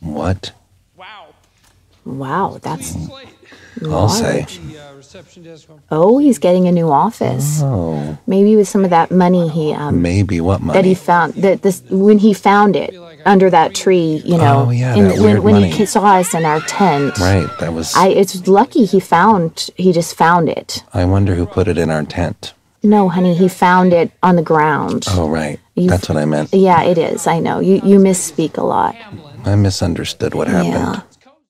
What? Wow, that's I'll say. Oh, he's getting a new office. Oh. Maybe with some of that money he maybe what money? That he found that this when he found it under that tree, you know. Oh, yeah, that weird when money. He saw us in our tent. Right, that was it's lucky he just found it. I wonder who put it in our tent. No, honey, he found it on the ground. Oh, right. That's what I meant. Yeah, it is. I know. You misspeak a lot. I misunderstood what happened. Yeah.